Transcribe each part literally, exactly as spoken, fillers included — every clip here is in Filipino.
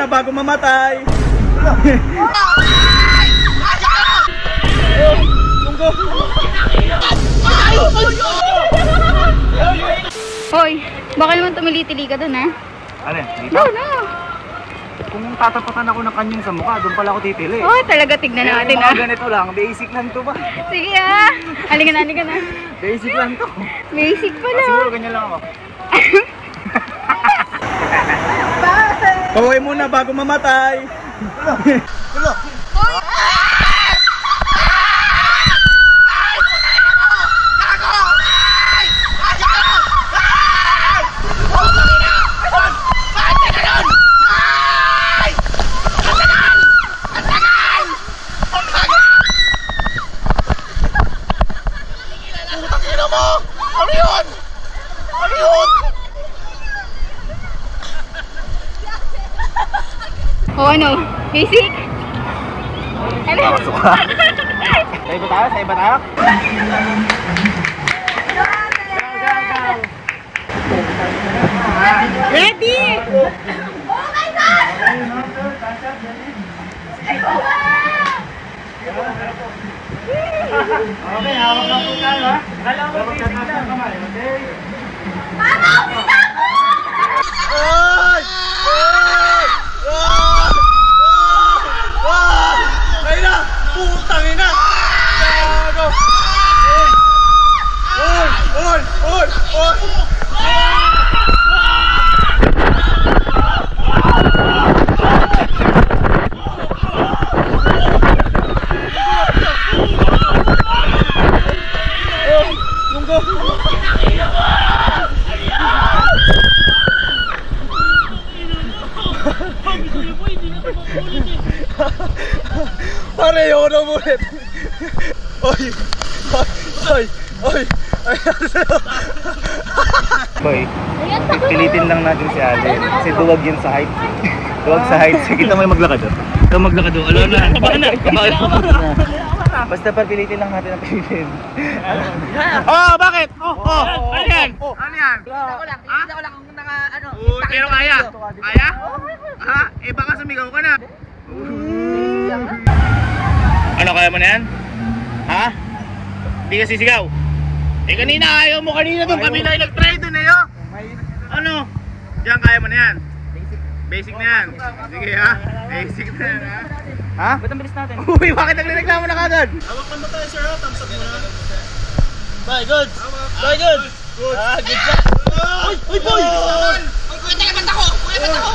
sana bago mamatay. Hoy, baka naman tumilitili ka doon, ha? Alin? No, no. Kung tatapatan ako ng kanyang sa mukha, doon pala ako titili. Oh, talaga, tignan natin, ha? Ganito lang, basic lang to ba? Sige, ha? Halika na, halika na. Basic lang to. Basic pa na. Siguro ganyan lang ako. Kaway muna bago mamatay. Tulo! O oh, ano? Basic? Ano? Pasok ka? Sa iba tayo? Sa iba tayo? Ready! Oh my God! Okay, hawak na po tayo, ha? Alam mo, basic lang. Mama, pita ko! Oy! Oy! Oy! Putangina! Gago! Oy! Oy! Oy! Oy! Pare, ayaw na mulit. Oy! Oy! Oy! Boy, pilitin lang natin si Allen. Kasi duwag yun sa height. Duwag sa height. Kita mo yung maglakad doon. Ito maglakad doon. Alaw na. Kabahan na. Kabahan na. Basta pilitin lang natin ang pilitin. Oh! Bakit? Oh! Oh! Ano yan? Ano yan? Kita ko lang. Kita ko lang kung naka ano. Pero kaya? Kaya? Ha? Eh baka sumigaw ka na. Ano kaya mo na yan? Ha? Hindi ka sisigaw? Eh kanina ayaw mo kanina doon, kami na nag-try doon eh. Ano? Diyan kaya mo na yan? Basic na yan. Sige ha? Basic na yan ha? Ha? Ba't ang bilis natin? Uy, bakit nagreklamo na ka doon? Hawakan mo tayo sir ha? Thumbs up mo na. Bye, goods! Bye, goods! Ah, good job! Uy, uy, boy! Uy, talagang ako! Uy, talagang ako!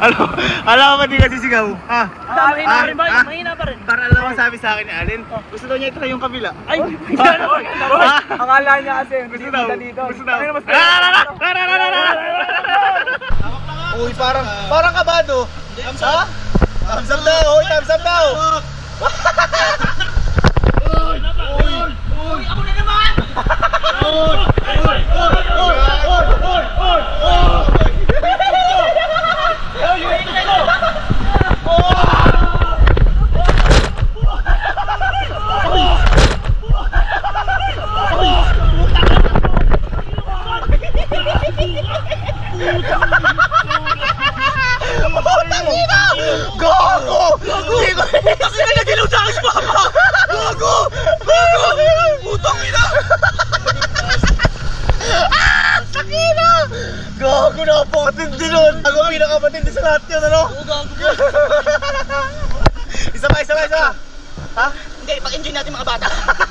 Ano? Alam mo din kasi sigaw. Ha? Mahina pa rin ba? Mahina pa rin. Para alam mo sabi sa akin ni Allen, gusto daw niya i-try yung kabila. Ay. Akala niya kasi gusto daw dito. Uy, parang parang kabado. Thumbs up. Thumbs up daw. Uy, thumbs up daw. Uy, uy, uy. Ako na naman. Uy, uy, uy, uy, uy, uy, uy, uy. Isa pa, isa pa, isa pa. Ha? Hindi, pag-enjoy natin mga bata.